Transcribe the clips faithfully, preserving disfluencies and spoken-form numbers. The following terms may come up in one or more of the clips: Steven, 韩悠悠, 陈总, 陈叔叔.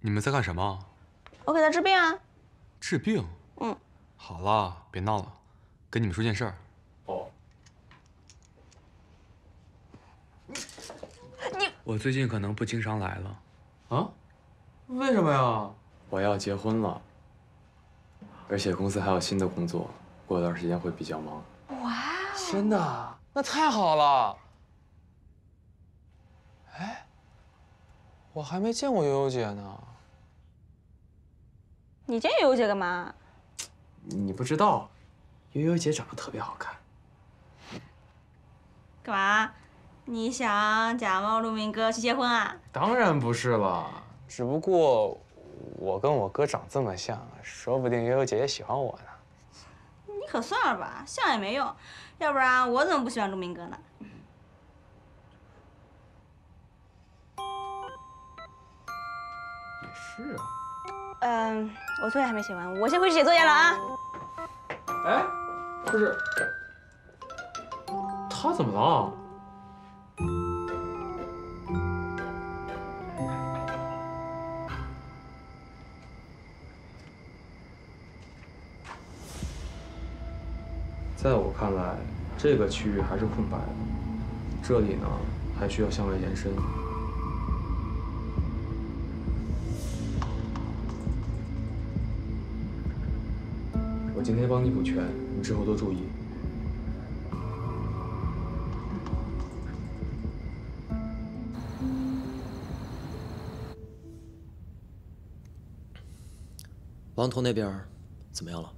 你们在干什么？我给他治病啊。治病？嗯。好了，别闹了，跟你们说件事儿。哦。你我最近可能不经常来了。啊？为什么呀？我要结婚了，而且公司还有新的工作，过段时间会比较忙。哇！真的？那太好了。哎。 我还没见过悠悠姐呢。你见悠悠姐干嘛？你不知道，悠悠姐长得特别好看。干嘛？你想假冒陆明哥去结婚啊？当然不是了，只不过我跟我哥长这么像，说不定悠悠姐姐喜欢我呢。你可算了吧，像也没用，要不然我怎么不喜欢陆明哥呢？ 是啊，嗯，我作业还没写完，我先回去写作业了啊。哎，不是，他怎么了？在我看来，这个区域还是空白的，这里呢还需要向外延伸。 我今天帮你补全，你之后多注意。王彤那边怎么样了？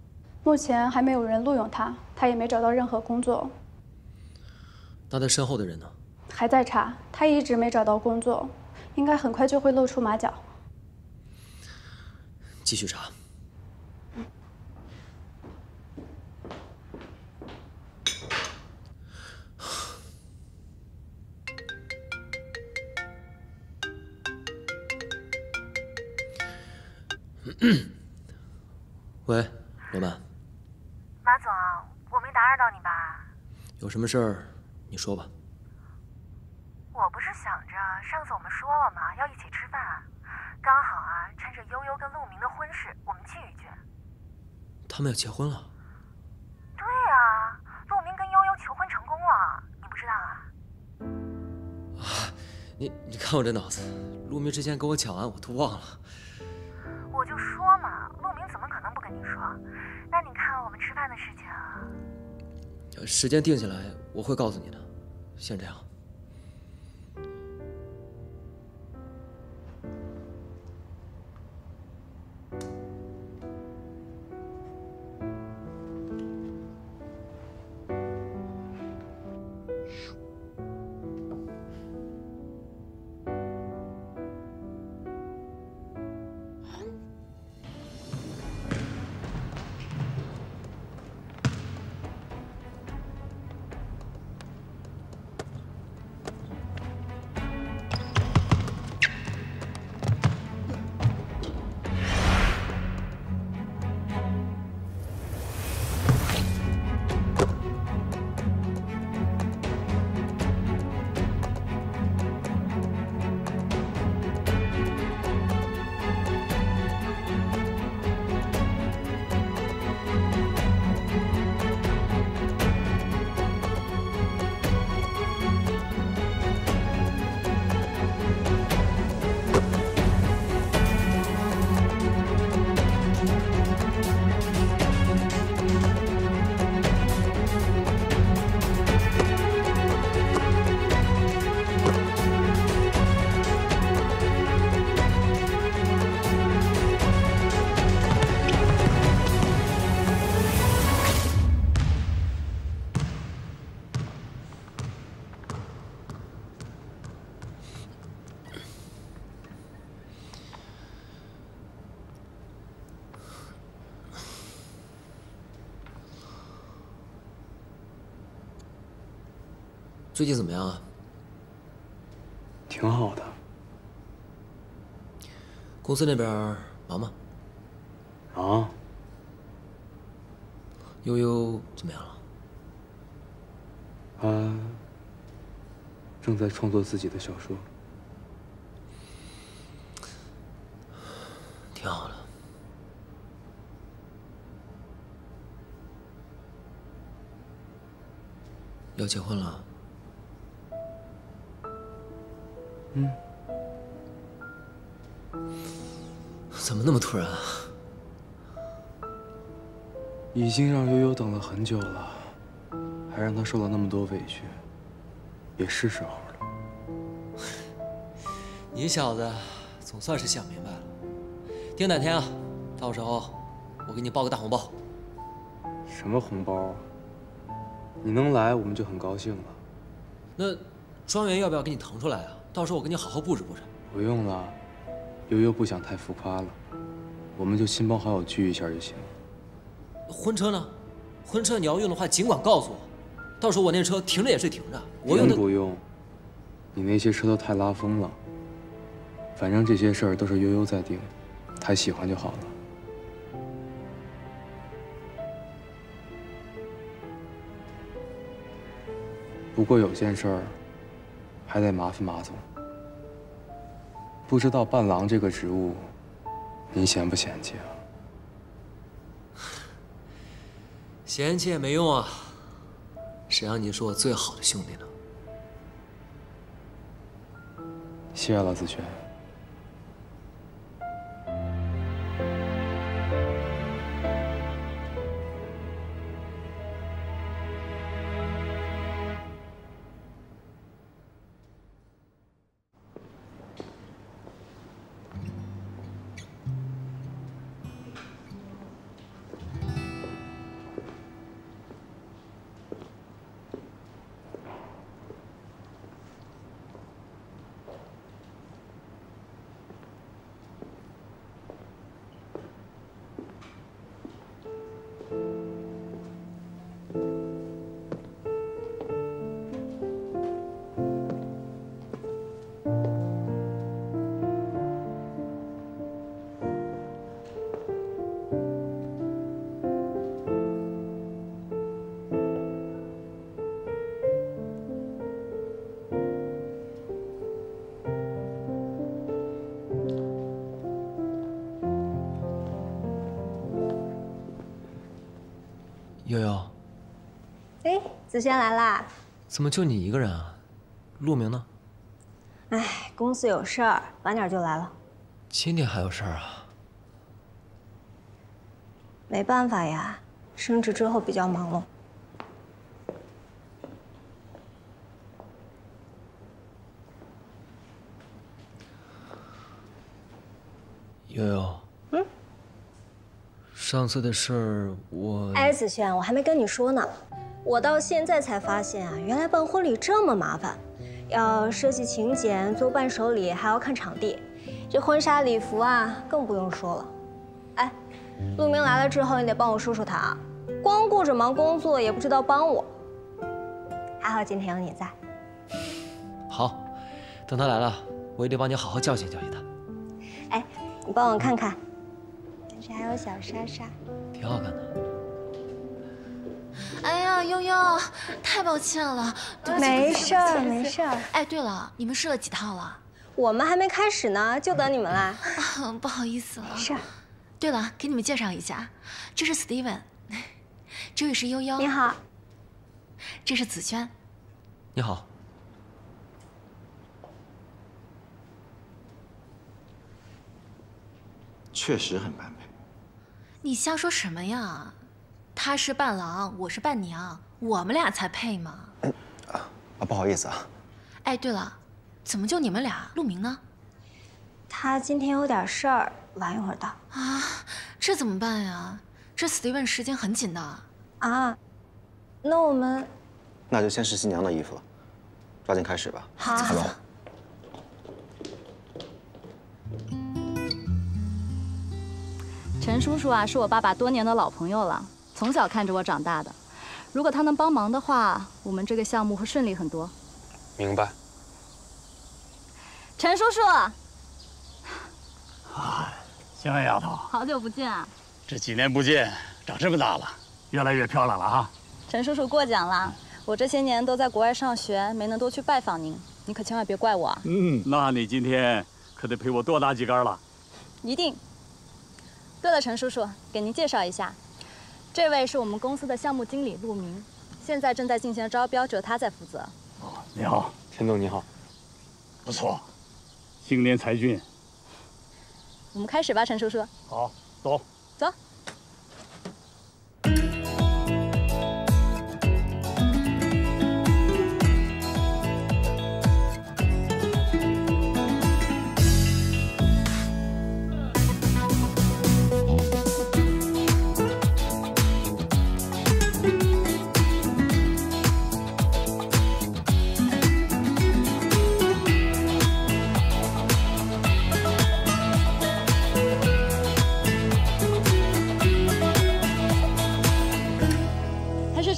目前还没有人录用他，他也没找到任何工作。那他身后的人呢？还在查，他一直没找到工作，应该很快就会露出马脚。继续查。 喂，老板。马总，我没打扰到你吧？有什么事儿，你说吧。我不是想着上次我们说了嘛，要一起吃饭，刚好啊，趁着悠悠跟陆明的婚事，我们聚一聚。他们要结婚了？对啊，陆明跟悠悠求婚成功了，你不知道啊？啊，你你看我这脑子，陆明之前跟我讲完，我都忘了。 我就说嘛，陆明怎么可能不跟你说？那你看我们吃饭的事情啊，时间定下来我会告诉你的。先这样。最近怎么样啊？挺好的。公司那边忙吗？忙。悠悠怎么样了？她正在创作自己的小说。挺好的。要结婚了？嗯。怎么那么突然啊？已经让悠悠等了很久了，还让她受了那么多委屈，也是时候了。你小子总算是想明白了。 定哪天啊？到时候我给你包个大红包。什么红包啊？你能来我们就很高兴了。那庄园要不要给你腾出来啊？到时候我给你好好布置布置。不用了，悠悠不想太浮夸了，我们就亲朋好友聚一下就行。婚车呢？婚车你要用的话尽管告诉我，到时候我那车停着也是停着。我用不用？你那些车都太拉风了。反正这些事儿都是悠悠在定的。 他喜欢就好了。不过有件事儿，还得麻烦马总。不知道伴郎这个职务，您嫌不嫌弃啊？嫌弃也没用啊，谁让你是我最好的兄弟呢？谢了，子轩。 悠悠，哎，子轩来啦！怎么就你一个人啊？陆明呢？哎，公司有事儿，晚点就来了。今天还有事儿啊？没办法呀，升职之后比较忙碌。悠悠。 上次的事儿，我哎，子轩，我还没跟你说呢。我到现在才发现啊，原来办婚礼这么麻烦，要设计请柬、做伴手礼，还要看场地。这婚纱礼服啊，更不用说了。哎，陆明来了之后，你得帮我说说他啊，光顾着忙工作，也不知道帮我。还好今天有你在。好，等他来了，我一定帮你好好教训教训他。哎，你帮我看看。 这还有小莎莎，挺好看的。哎呀，悠悠，太抱歉了，对不起。没事儿，没事儿。哎，对了，你们试了几套了？我们还没开始呢，就等你们来。啊，不好意思了。没事。对了，给你们介绍一下，这是 Steven， 这位是悠悠。你好。这是子轩。你好。 确实很般配。你瞎说什么呀？他是伴郎，我是伴娘，我们俩才配嘛。嗯啊啊，不好意思啊。哎，对了，怎么就你们俩？陆明呢？他今天有点事儿，晚一会儿到。啊，这怎么办呀？这 Steven 时间很紧的。啊，那我们……那就先试新娘的衣服，抓紧开始吧。好。走吧。 陈叔叔啊，是我爸爸多年的老朋友了，从小看着我长大的。如果他能帮忙的话，我们这个项目会顺利很多。明白。陈叔叔，啊，香香丫头，好久不见啊！这几年不见，长这么大了，越来越漂亮了啊！陈叔叔过奖了，我这些年都在国外上学，没能多去拜访您，你可千万别怪我啊！嗯，那你今天可得陪我多打几杆了。一定。对了，陈叔叔，给您介绍一下，这位是我们公司的项目经理陆明，现在正在进行的招标，只有他在负责。哦，你好，陈总，你好。不错，青年才俊。我们开始吧，陈叔叔。好，走。走。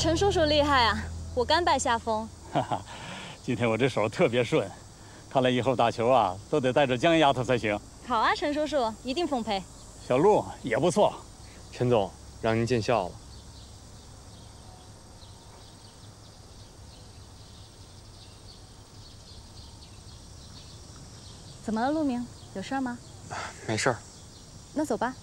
陈叔叔厉害啊，我甘拜下风。哈哈，今天我这手特别顺，看来以后打球啊都得带着姜丫头才行。好啊，陈叔叔一定奉陪。小陆也不错，陈总让您见笑了。怎么了，陆明？有事吗？没事儿。那走吧。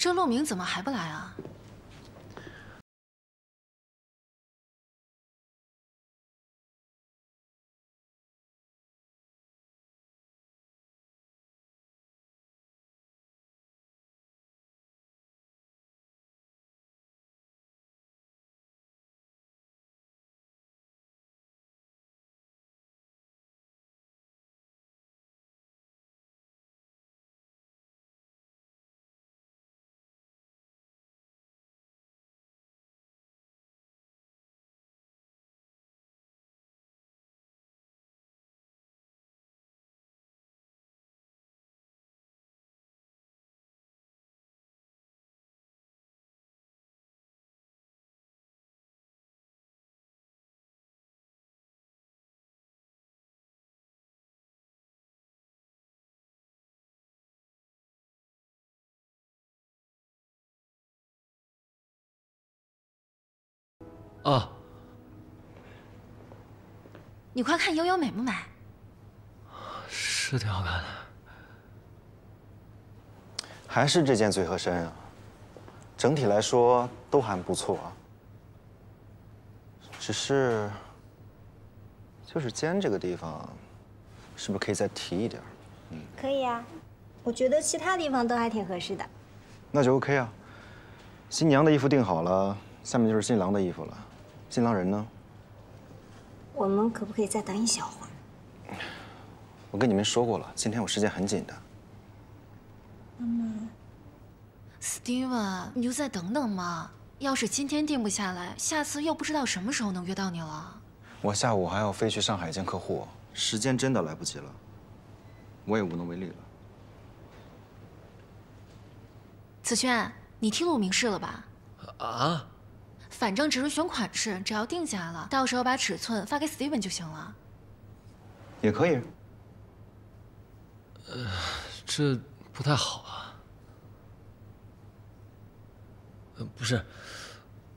这陆明怎么还不来啊？啊！你快看悠悠美不美？是挺好看的，还是这件最合身啊。整体来说都还不错啊，只是就是肩这个地方，是不是可以再提一点？嗯，可以啊，我觉得其他地方都还挺合适的。那就 OK 啊，新娘的衣服定好了。 下面就是新郎的衣服了，新郎人呢？我们可不可以再等一小会儿？我跟你们说过了，今天我时间很紧的。妈妈 ，Steven， 你就再等等嘛。要是今天定不下来，下次又不知道什么时候能约到你了。我下午还要飞去上海见客户，时间真的来不及了，我也无能为力了。子轩，你听陆明事了吧？啊？ 反正只是选款式，只要定下了，到时候把尺寸发给 Steven 就行了。也可以。呃，这不太好啊。呃，不是，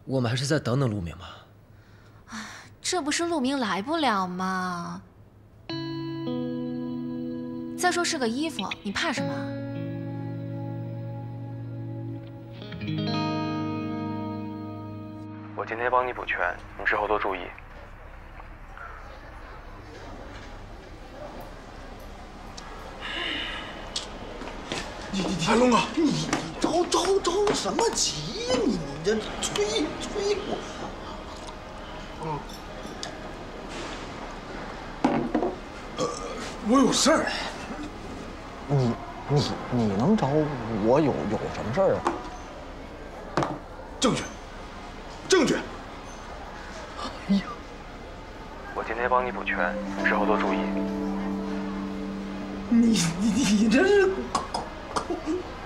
我们还是再等等陆明吧。啊，这不是陆明来不了吗？再说是个衣服，你怕什么？ 我今天帮你补全，你之后多注意。你你哎，龙哥，你着着着什么急呀？你你这催催我。嗯。呃，我有事儿。你你你能找我有有什么事儿啊？证据。 证据。哎呀，我今天帮你补全，之后多注意。你你你这是恭恭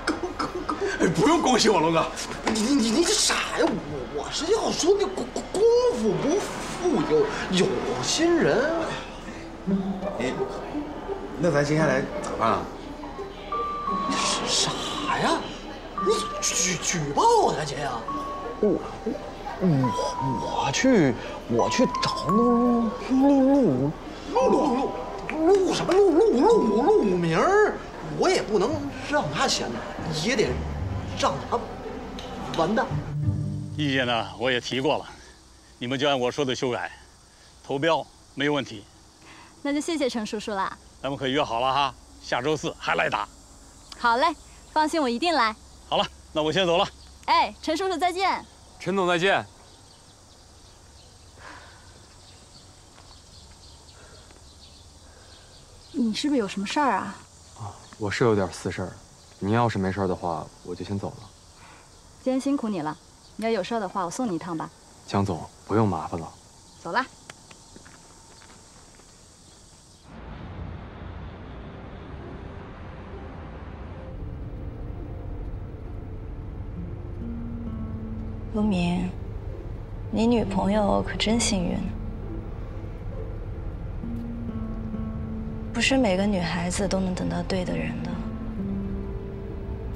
恭恭恭！哎，不用恭喜我，龙哥。你你你这傻呀！我我是要说那功功夫不负有有心人。哎，那咱接下来咋办啊？你傻呀！你举举报我呀，姐呀！我。我我去我去找陆陆陆陆陆陆什么陆陆陆陆明儿，我也不能让他闲着，也得让他完蛋。意见呢，我也提过了，你们就按我说的修改，投标没有问题。那就谢谢程叔叔啦。咱们可约好了哈，下周四还来打。好嘞，放心，我一定来。好了，那我先走了。哎，陈叔叔再见。陈总再见。你是不是有什么事儿啊？啊，我是有点私事儿。您要是没事儿的话，我就先走了。今天辛苦你了，你要有事儿的话，我送你一趟吧。江总，不用麻烦了。走了。 陆明，你女朋友可真幸运，不是每个女孩子都能等到对的人的。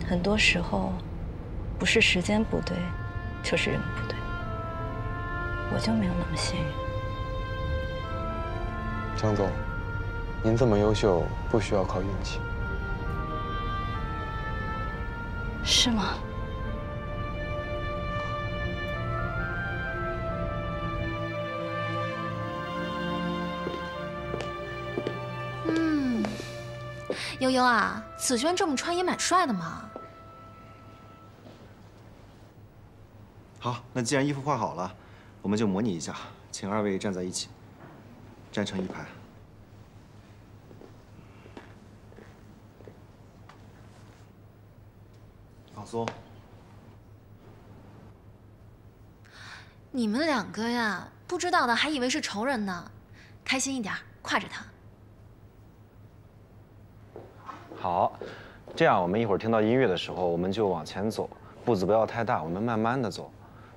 很多时候，不是时间不对，就是人不对。我就没有那么幸运。张总，您这么优秀，不需要靠运气。是吗？ 悠悠啊，紫轩这么穿也蛮帅的嘛。好，那既然衣服画好了，我们就模拟一下，请二位站在一起，站成一排。放松。你们两个呀，不知道的还以为是仇人呢，开心一点，挎着他。 好，这样我们一会儿听到音乐的时候，我们就往前走，步子不要太大，我们慢慢的走，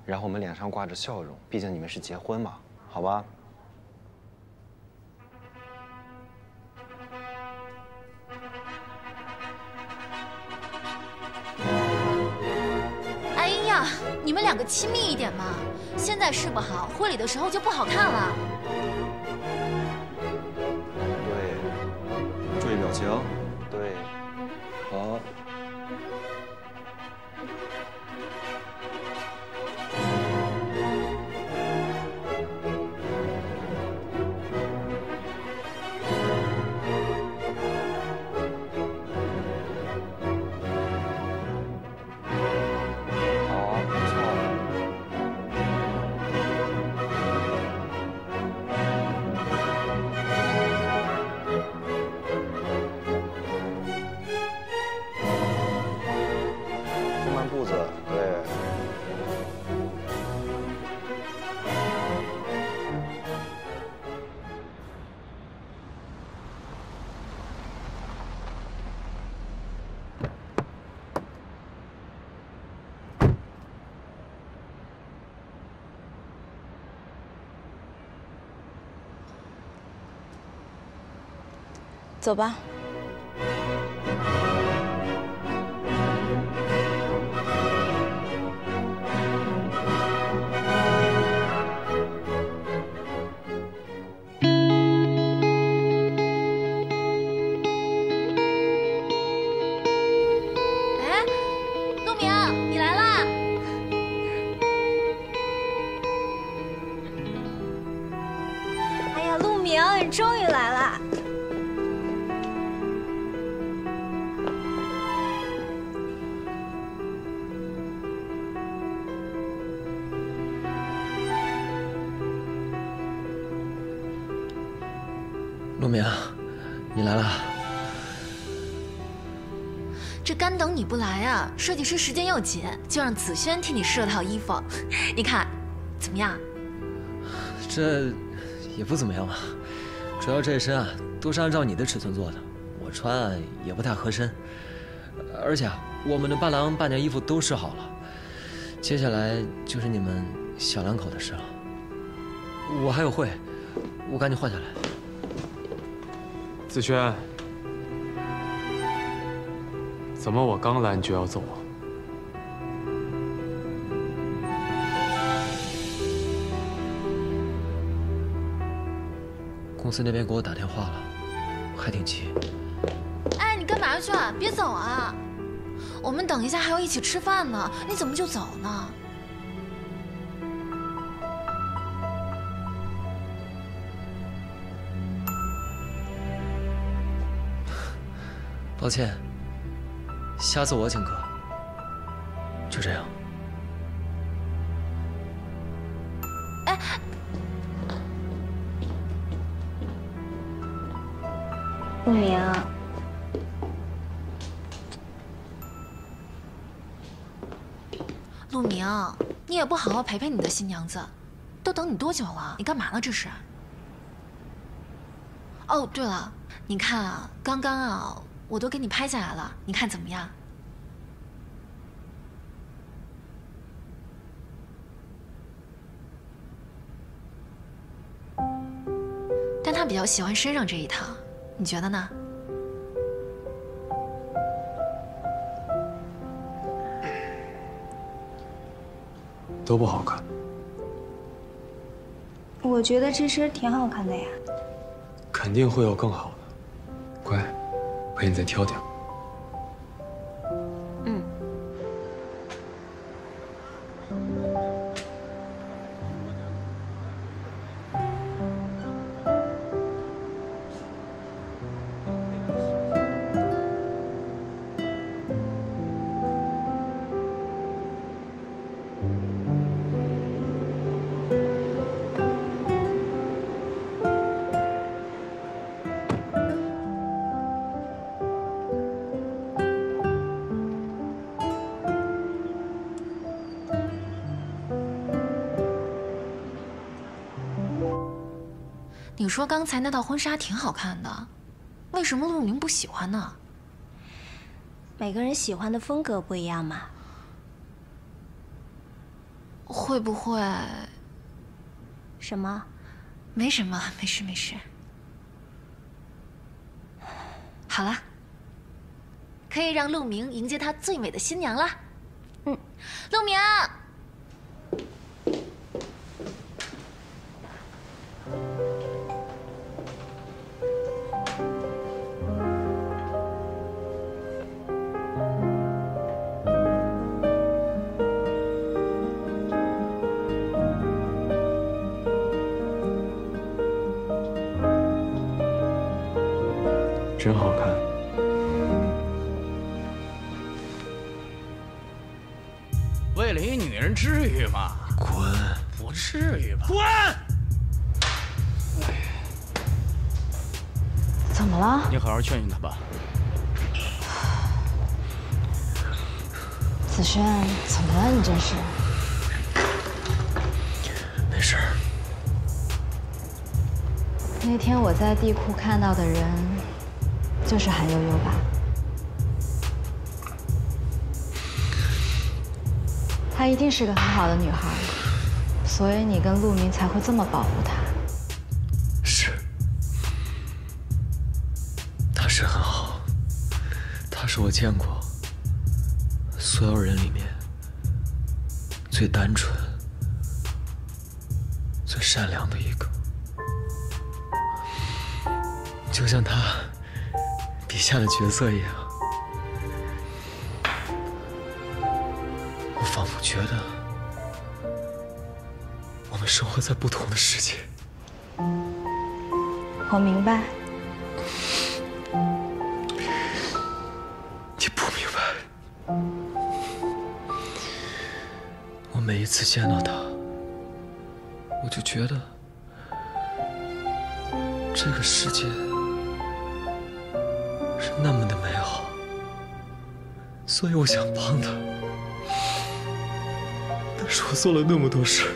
然后我们脸上挂着笑容，毕竟你们是结婚嘛，好吧？哎呀，你们两个亲密一点嘛，现在是不好，婚礼的时候就不好看了。对，注意表情。 对，好。好，不错。走吧。 陆明，你来了。这干等你不来啊！设计师时间又紧，就让紫萱替你设套衣服。你看，怎么样？这也不怎么样吧，主要这身啊都是按照你的尺寸做的，我穿啊也不太合身。而且啊，我们的伴郎伴娘衣服都试好了，接下来就是你们小两口的事了。我还有会，我赶紧换下来。 子轩，怎么我刚来你就要走啊？公司那边给我打电话了，我还挺急。哎，你干嘛去？别走啊！我们等一下还要一起吃饭呢，你怎么就走呢？ 抱歉，下次我请客。就这样。哎，慕名，陆明，你也不好好陪陪你的新娘子，都等你多久了？你干嘛呢？这是？哦，对了，你看啊，刚刚啊。 我都给你拍下来了，你看怎么样？但他比较喜欢身上这一套，你觉得呢？都不好看。我觉得这身挺好看的呀。肯定会有更好的，乖。 陪你再挑挑。嗯。你说刚才那套婚纱挺好看的，为什么陆明不喜欢呢？每个人喜欢的风格不一样嘛。会不会？什么？没什么，没事没事。好了，可以让陆明迎接他最美的新娘了。嗯，陆明。 真好看。为了一女人，至于吗？滚！不至于吧？滚！怎么了？你好好劝劝她吧。子轩，怎么了？你这是？没事。那天我在地库看到的人。 就是韩悠悠吧，她一定是个很好的女孩，所以你跟陆明才会这么保护她。是，她是很好，她是我见过所有人里面最单纯、最善良的一个，就像她。 笔下的角色一样，我仿佛觉得我们生活在不同的世界。我明白。你不明白。我每一次见到他，我就觉得这个世界。 那么的美好，所以我想帮他。但是我做了那么多事，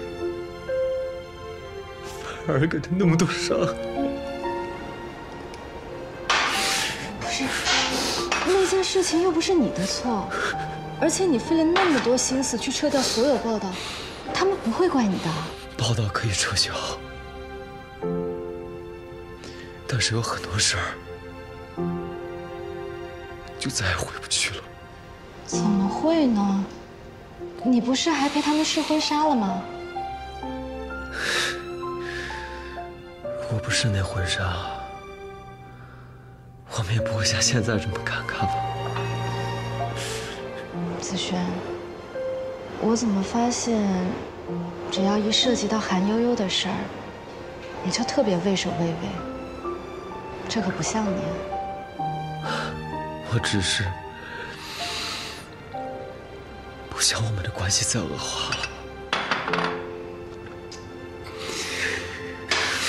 反而给他那么多伤害。不是，那件事情又不是你的错，而且你费了那么多心思去撤掉所有报道，他们不会怪你的。报道可以撤销，但是有很多事儿。 就再也回不去了。怎么会呢？你不是还陪他们试婚纱了吗？我不是那婚纱，我们也不会像现在这么尴尬吧？子轩，我怎么发现，只要一涉及到韩悠悠的事儿，你就特别畏首畏尾，这可不像你啊。我只是不想我们的关系再恶化了。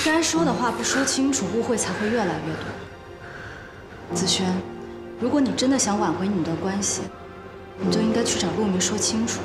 该说的话不说清楚，误会才会越来越多。子轩，如果你真的想挽回你们的关系，你就应该去找陆明说清楚。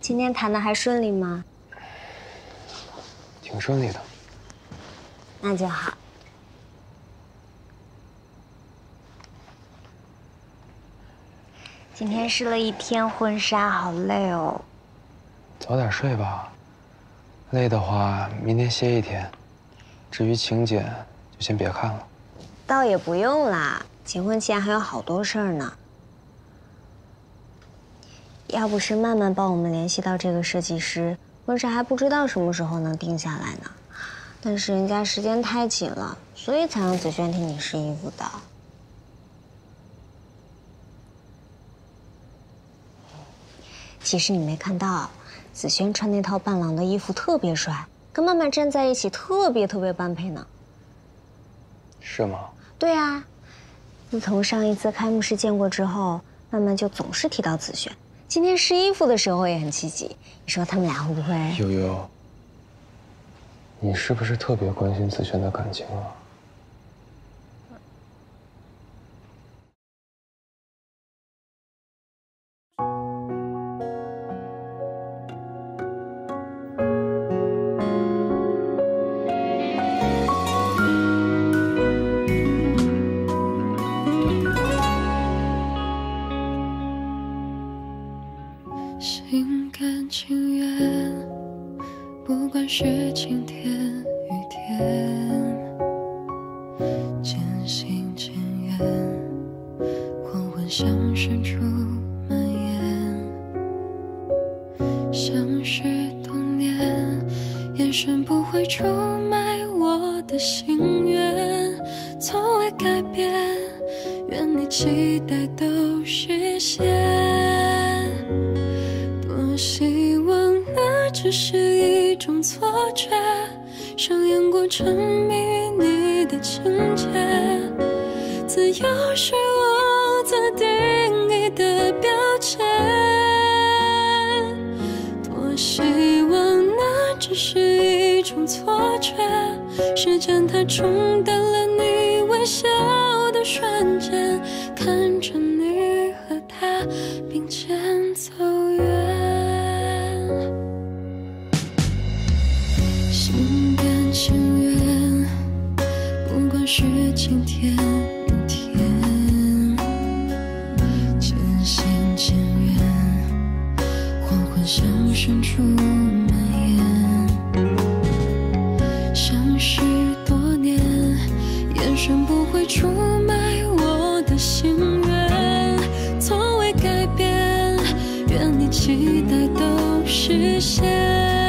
今天谈的还顺利吗？挺顺利的。那就好。今天试了一天婚纱，好累哦。早点睡吧，累的话明天歇一天。至于请柬，就先别看了。倒也不用啦，结婚前还有好多事儿呢。 要不是曼曼帮我们联系到这个设计师，婚纱还不知道什么时候能定下来呢。但是人家时间太紧了，所以才让子轩替你试衣服的。其实你没看到，子轩穿那套伴郎的衣服特别帅，跟曼曼站在一起特别特别般配呢。是吗？对啊，自从上一次开幕式见过之后，曼曼就总是提到子轩。 今天试衣服的时候也很积极，你说他们俩会不会？悠悠，你是不是特别关心子轩的感情啊？是晴天雨天，渐行渐远，黄昏向深处蔓延。相识当年，眼神不会出卖我的心愿，从未改变，愿你期待都实现。多希望那只是。 一种错觉，上演过沉迷于你的情节。自由是我自定义的标签，多希望那只是一种错觉，时间它冲淡了你微笑的瞬间，看着你和他并肩走远。 情缘，不管是晴天雨天，渐行渐远，黄昏向深处蔓延。相识多年，眼神不会出卖我的心愿，从未改变，愿你期待都实现。